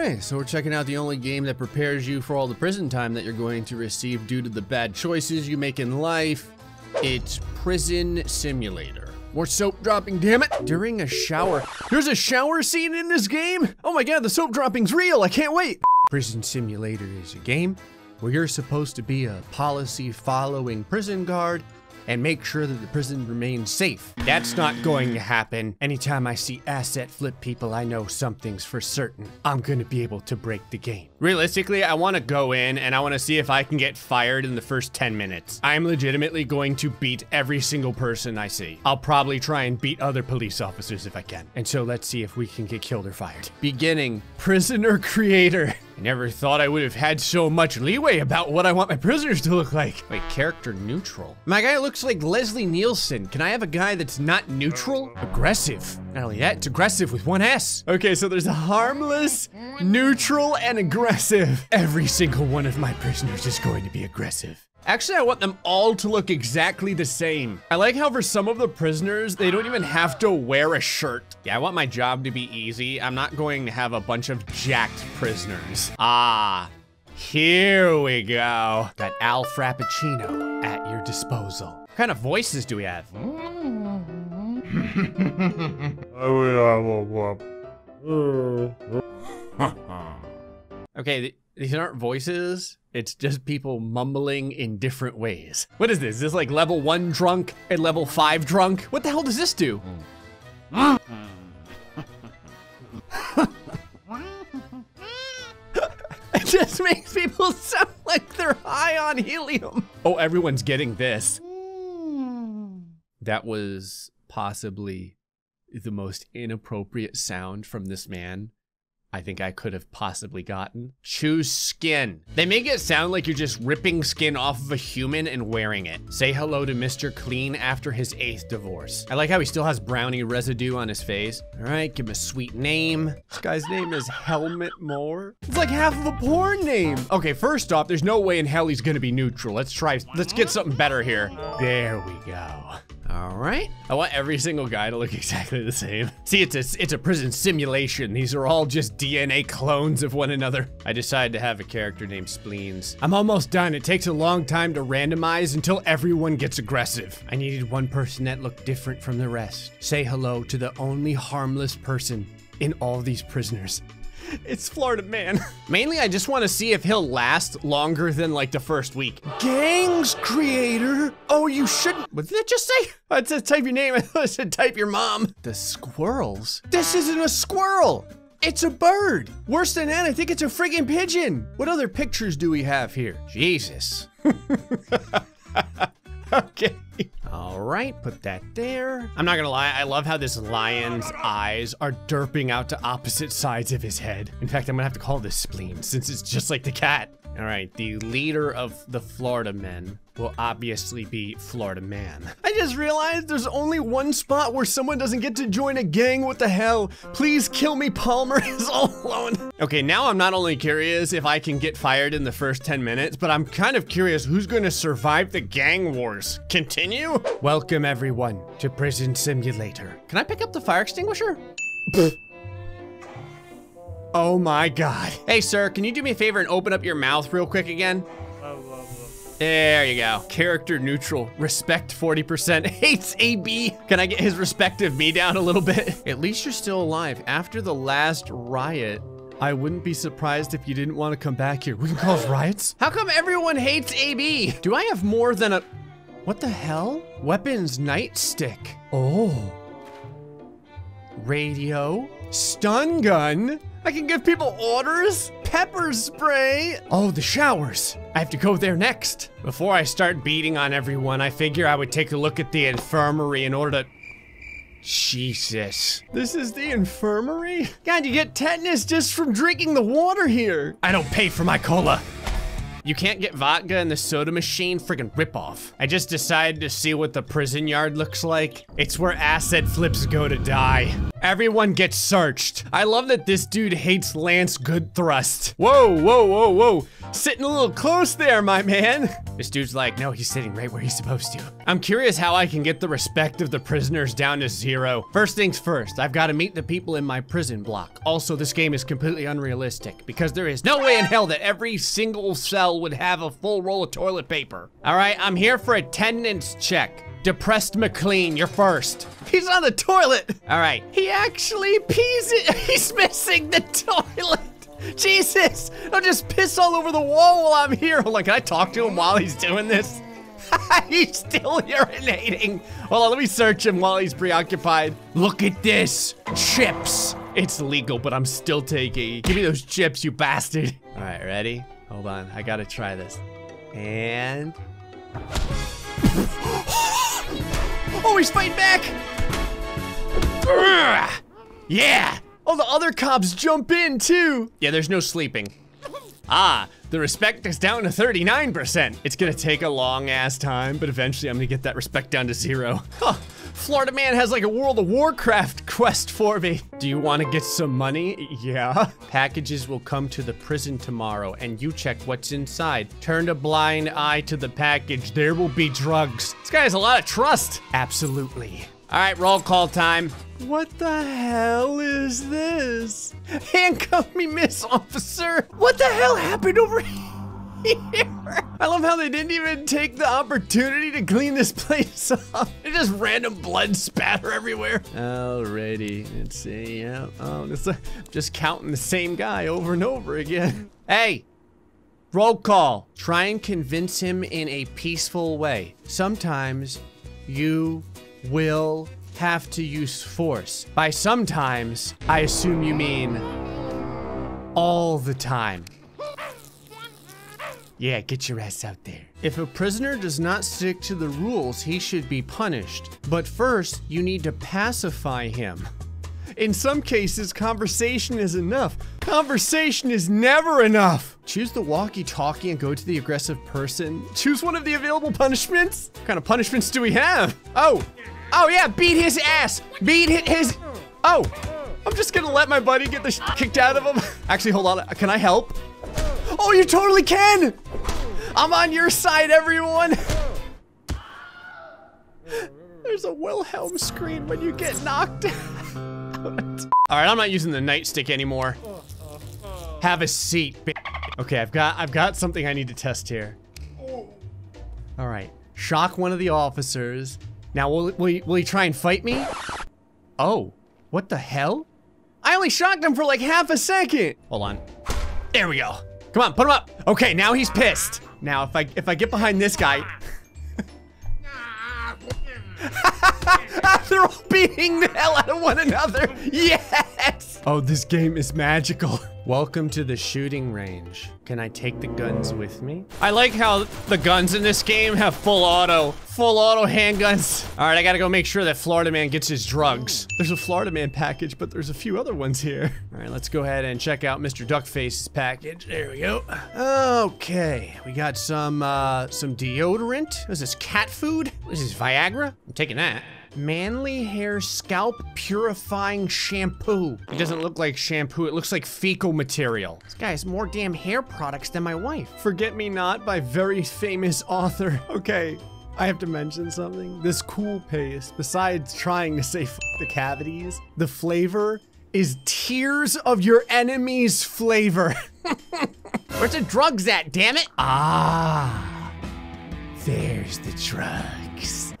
Alright, so we're checking out the only game that prepares you for all the prison time that you're going to receive due to the bad choices you make in life. It's Prison Simulator. More soap dropping, damn it! During a shower. There's a shower scene in this game? Oh my god, the soap dropping's real! I can't wait! Prison Simulator is a game where you're supposed to be a policy-following prison guard and make sure that the prison remains safe. That's not going to happen. Anytime I see asset flip people, I know something's for certain. I'm gonna be able to break the game. Realistically, I wanna go in and I wanna see if I can get fired in the first 10 minutes. I'm legitimately going to beat every single person I see. I'll probably try and beat other police officers if I can. And so let's see if we can get killed or fired. Beginning, prisoner creator. I never thought I would have had so much leeway about what I want my prisoners to look like. Wait, character neutral. My guy looks like Leslie Nielsen. Can I have a guy that's not neutral? Aggressive. Not only that, it's aggressive with one S. Okay, so there's a harmless, neutral, and aggressive. Every single one of my prisoners is going to be aggressive. Actually, I want them all to look exactly the same. I like how for some of the prisoners, they don't even have to wear a shirt. Yeah, I want my job to be easy. I'm not going to have a bunch of jacked prisoners. Ah, here we go. Got Al Frappuccino at your disposal. What kind of voices do we have? Okay, these aren't voices. It's just people mumbling in different ways. What is this? Is this like level 1 drunk and level 5 drunk? What the hell does this do? It just makes people sound like they're high on helium. Oh, everyone's getting this. That was possibly the most inappropriate sound from this man I think I could have possibly gotten. Choose skin. They make it sound like you're just ripping skin off of a human and wearing it. Say hello to Mr. Clean after his 8th divorce. I like how he still has brownie residue on his face. All right, give him a sweet name. This guy's name is Helmet Moore. It's like half of a porn name. Okay, first off, there's no way in hell he's gonna be neutral. Let's get something better here. There we go. All right. I want every single guy to look exactly the same. See, it's a prison simulation. These are all just DNA clones of one another. I decided to have a character named Spleens. I'm almost done. It takes a long time to randomize until everyone gets aggressive. I needed one person that looked different from the rest. Say hello to the only harmless person in all these prisoners. It's Florida Man. Mainly, I just want to see if he'll last longer than like the first week. Gangs creator? Oh, you shouldn't. What did it just say? I said type your name. I said type your mom. The squirrels? This isn't a squirrel. It's a bird. Worse than that, I think it's a friggin' pigeon. What other pictures do we have here? Jesus. Okay. All right, put that there. I'm not gonna lie, I love how this lion's eyes are derping out to opposite sides of his head. In fact, I'm gonna have to call this Spleen since it's just like the cat. All right, the leader of the Florida Men will obviously be Florida Man. I just realized there's only one spot where someone doesn't get to join a gang. What the hell? Please kill me, Palmer is all alone. Okay, now I'm not only curious if I can get fired in the first 10 minutes, but I'm kind of curious who's gonna survive the gang wars. Continue? Welcome everyone to Prison Simulator. Can I pick up the fire extinguisher? Oh my God. Hey sir, can you do me a favor and open up your mouth real quick again? There you go. Character neutral. Respect 40%. Hates AB. Can I get his respect of me down a little bit? At least you're still alive. After the last riot, I wouldn't be surprised if you didn't want to come back here. We can cause riots? How come everyone hates AB? Do I have more than a... What the hell? Weapons nightstick. Oh. Radio. Stun gun. I can give people orders. Pepper spray. Oh, the showers. I have to go there next. Before I start beating on everyone, I figure I would take a look at the infirmary in order to... Jesus. This is the infirmary? God, you get tetanus just from drinking the water here. I don't pay for my cola. You can't get vodka in the soda machine, friggin' ripoff. I just decided to see what the prison yard looks like. It's where asset flips go to die. Everyone gets searched. I love that this dude hates Lance Good Thrust. Whoa, whoa, whoa, whoa. Sitting a little close there, my man. This dude's like, no, he's sitting right where he's supposed to. I'm curious how I can get the respect of the prisoners down to zero. First things first, I've got to meet the people in my prison block. Also, this game is completely unrealistic because there is no way in hell that every single cell would have a full roll of toilet paper. All right, I'm here for attendance check. Depressed McLean, you're first. He's on the toilet. All right. He actually pees it. He's missing the toilet. Jesus, don't just piss all over the wall while I'm here. Hold on, can I talk to him while he's doing this? He's still urinating. Hold on, let me search him while he's preoccupied. Look at this, chips. It's legal, but I'm still taking it. Give me those chips, you bastard. All right, ready? Hold on, I gotta try this. And... oh, he's fighting back! Yeah! All the other cops jump in, too! Yeah, there's no sleeping. Ah, the respect is down to 39%. It's gonna take a long-ass time, but eventually I'm gonna get that respect down to zero. Huh, Florida Man has like a World of Warcraft quest for me. Do you wanna get some money? Yeah. Packages will come to the prison tomorrow, and you check what's inside. Turn a blind eye to the package. There will be drugs. This guy has a lot of trust. Absolutely. All right, roll call time. What the hell is this? Handcuff me, Miss Officer. What the hell happened over here? I love how they didn't even take the opportunity to clean this place up. It's just random blood spatter everywhere. Alrighty, let's see. Yeah. Oh, just counting the same guy over and over again. Hey. Roll call. Try and convince him in a peaceful way. Sometimes you will have to use force. By sometimes, I assume you mean all the time. Yeah, get your ass out there. If a prisoner does not stick to the rules, he should be punished. But first, you need to pacify him. In some cases, conversation is enough. Conversation is never enough. Choose the walkie-talkie and go to the aggressive person. Choose one of the available punishments. What kind of punishments do we have? Oh yeah, beat his ass. Oh, I'm just gonna let my buddy get the shit kicked out of him. Actually, hold on, can I help? Oh, you totally can. I'm on your side, everyone. There's a Wilhelm scream when you get knocked out. All right, I'm not using the nightstick anymore. Have a seat, bitch. Okay, I've got something I need to test here. All right, shock one of the officers. Now, will he try and fight me? Oh, what the hell? I only shocked him for like half a second. Hold on. There we go. Come on, put him up. Okay, now he's pissed. Now, if I get behind this guy. They're all beating the hell out of one another. Yes! Oh, this game is magical. Welcome to the shooting range. Can I take the guns with me? I like how the guns in this game have full auto handguns. All right, I gotta go make sure that Florida Man gets his drugs. There's a Florida Man package, but there's a few other ones here. All right, let's go ahead and check out Mr. Duckface's package. There we go. Okay, we got some deodorant. What is this, cat food? What is this, Viagra? I'm taking that. Manly hair scalp purifying shampoo. It doesn't look like shampoo, it looks like fecal material. This guy has more damn hair products than my wife. Forget Me Not by very famous author. Okay, I have to mention something. This cool paste, besides trying to say f the cavities, the flavor is tears of your enemy's flavor. Where's the drugs at, damn it? Ah, there's the drugs.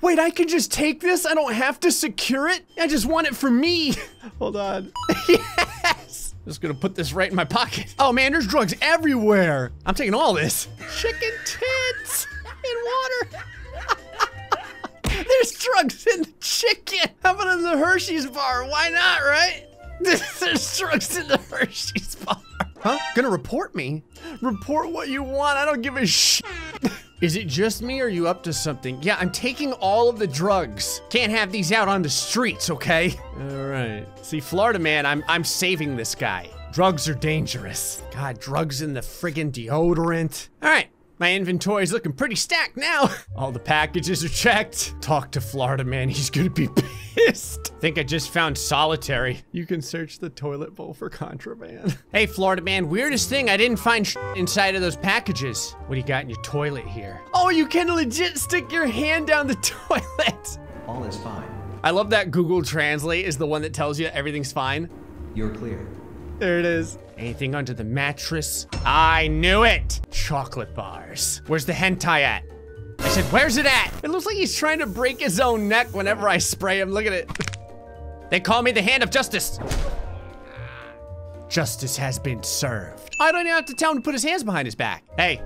Wait, I can just take this? I don't have to secure it? I just want it for me. Hold on. Yes! I'm just gonna put this right in my pocket. Oh man, there's drugs everywhere. I'm taking all this. Chicken tits and water. There's drugs in the chicken. How about in the Hershey's bar? Why not, right? There's drugs in the Hershey's bar. Huh? Gonna report me? Report what you want. I don't give a shit. Is it just me or are you up to something? Yeah, I'm taking all of the drugs. Can't have these out on the streets, okay? All right. See, Florida Man, I'm saving this guy. Drugs are dangerous. God, drugs in the friggin' deodorant. All right, My inventory's looking pretty stacked now. All the packages are checked. Talk to Florida Man, he's gonna be pissed. Think I just found solitary. You can search the toilet bowl for contraband. Hey, Florida Man, weirdest thing, I didn't find shit inside of those packages. What do you got in your toilet here? Oh, you can legit stick your hand down the toilet. All is fine. I love that Google Translate is the one that tells you everything's fine. You're clear. There it is. Anything under the mattress? I knew it! Chocolate bars. Where's the hentai at? I said, where's it at? It looks like he's trying to break his own neck whenever I spray him. Look at it. They call me the hand of justice. Justice has been served. I don't even have to tell him to put his hands behind his back. Hey,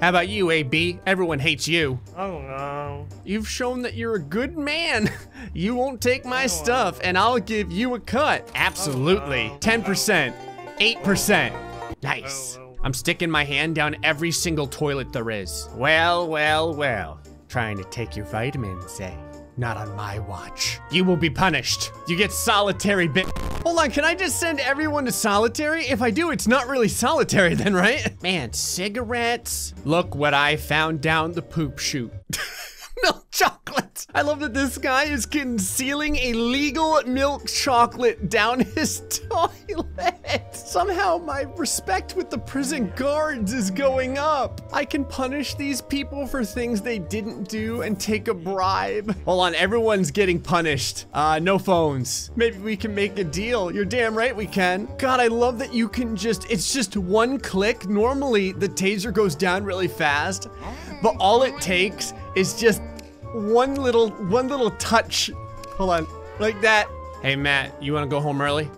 how about you, AB? Everyone hates you. I don't know. You've shown that you're a good man. You won't take my stuff, and I'll give you a cut. Absolutely. 10%, 8%. Nice. I'm sticking my hand down every single toilet there is. Well, well, well. Trying to take your vitamins, eh? Not on my watch. You will be punished. You get solitary, bitch. Hold on, can I just send everyone to solitary? If I do, it's not really solitary then, right? Man, cigarettes. Look what I found down the poop chute. Milk chocolate. I love that this guy is concealing illegal milk chocolate down his toilet. Somehow my respect with the prison guards is going up. I can punish these people for things they didn't do and take a bribe. Hold on, everyone's getting punished. No phones. Maybe we can make a deal. You're damn right we can. God, I love that you can just, it's just one click. Normally the taser goes down really fast, but all it takes is just one little touch. Hold on, like that. Hey, Matt, you wanna go home early?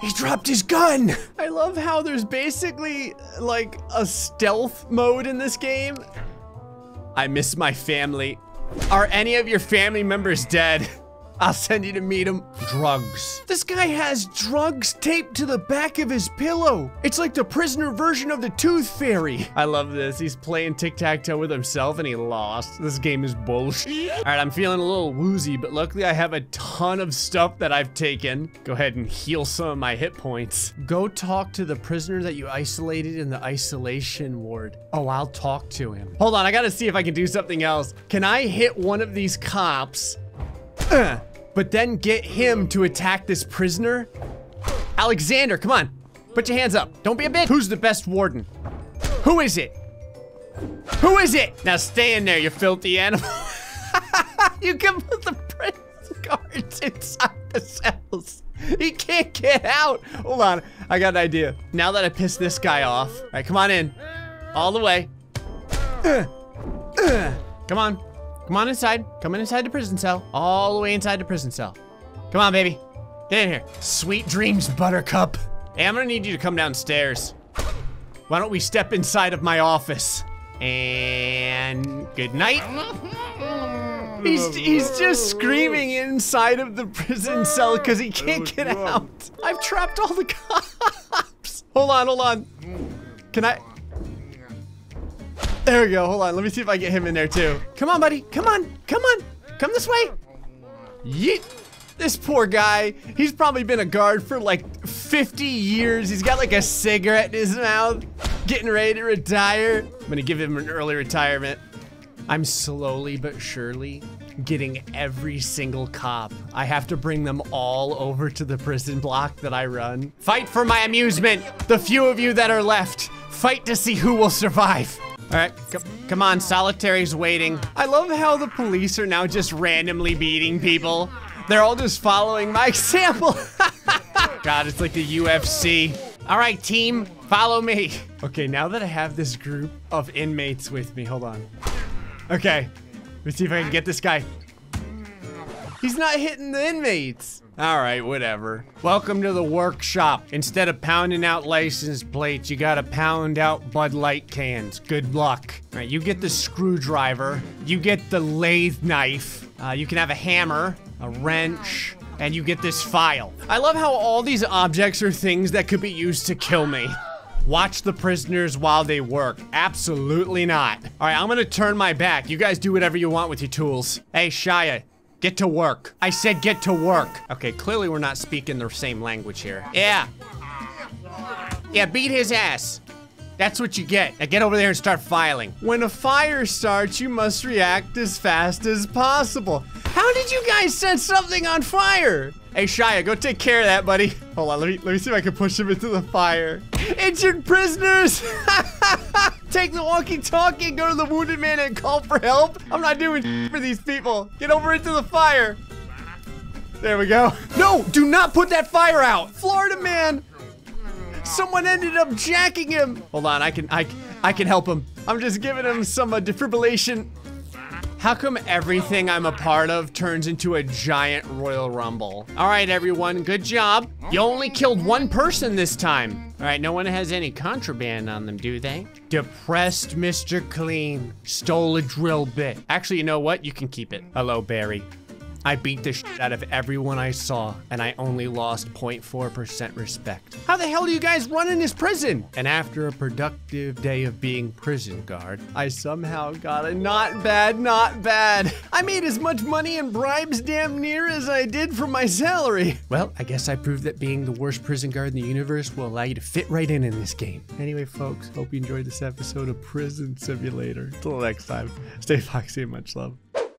He dropped his gun. I love how there's basically like a stealth mode in this game. I miss my family. Are any of your family members dead? I'll send you to meet him. Drugs. This guy has drugs taped to the back of his pillow. It's like the prisoner version of the Tooth Fairy. I love this. He's playing tic-tac-toe with himself and he lost. This game is bullshit. All right, I'm feeling a little woozy, but luckily I have a ton of stuff that I've taken. Go ahead and heal some of my hit points. Go talk to the prisoner that you isolated in the isolation ward. Oh, I'll talk to him. Hold on, I gotta see if I can do something else. Can I hit one of these cops? But then get him to attack this prisoner? Alexander, come on. Put your hands up. Don't be a bitch. Who's the best warden? Who is it? Who is it? Now stay in there, you filthy animal. You can put the prison guards inside the cells. He can't get out. Hold on. I got an idea. Now that I pissed this guy off. All right, come on in. All the way. Come on. Come on inside. Come inside the prison cell. All the way inside the prison cell. Come on, baby. Get in here. Sweet dreams, Buttercup. Hey, I'm gonna need you to come downstairs. Why don't we step inside of my office? And good night. He's just screaming inside of the prison cell because he can't get out. I've trapped all the cops. Hold on, hold on. Can I? There we go, hold on, let me see if I get him in there too. Come on, buddy, come on, come on. Come this way. Yeet. This poor guy, he's probably been a guard for like 50 years. He's got like a cigarette in his mouth, getting ready to retire. I'm gonna give him an early retirement. I'm slowly but surely getting every single cop. I have to bring them all over to the prison block that I run. Fight for my amusement. The few of you that are left, fight to see who will survive. All right, come on, solitary's waiting. I love how the police are now just randomly beating people. They're all just following my example. God, it's like the UFC. All right, team, follow me. Okay, now that I have this group of inmates with me, hold on. Okay, let's see if I can get this guy. He's not hitting the inmates. All right, whatever. Welcome to the workshop. Instead of pounding out license plates, you gotta pound out Bud Light cans. Good luck. All right, you get the screwdriver. You get the lathe knife. You can have a hammer, a wrench, and you get this file. I love how all these objects are things that could be used to kill me. Watch the prisoners while they work. Absolutely not. All right, I'm gonna turn my back. You guys do whatever you want with your tools. Hey, Shia. Get to work. I said get to work. Okay, clearly we're not speaking the same language here. Yeah. Yeah, beat his ass. That's what you get. Now get over there and start filing. When a fire starts, you must react as fast as possible. How did you guys set something on fire? Hey, Shia, go take care of that, buddy. Hold on, let me see if I can push him into the fire. Injured prisoners! Take the walkie-talkie, go to the wounded man and call for help. I'm not doing for these people. Get over into the fire. There we go. No, do not put that fire out. Florida Man. Someone ended up jacking him. Hold on, I can help him. I'm just giving him some defibrillation. How come everything I'm a part of turns into a giant Royal Rumble? All right, everyone, good job. You only killed one person this time. All right, no one has any contraband on them, do they? Depressed Mr. Clean stole a drill bit. Actually, you know what? You can keep it. Hello, Barry. I beat the shit out of everyone I saw, and I only lost 0.4% respect. How the hell do you guys run in this prison? And after a productive day of being prison guard, I somehow got a not bad, not bad. I made as much money in bribes damn near as I did for my salary. Well, I guess I proved that being the worst prison guard in the universe will allow you to fit right in this game. Anyway, folks, hope you enjoyed this episode of Prison Simulator. Till next time, stay foxy and much love.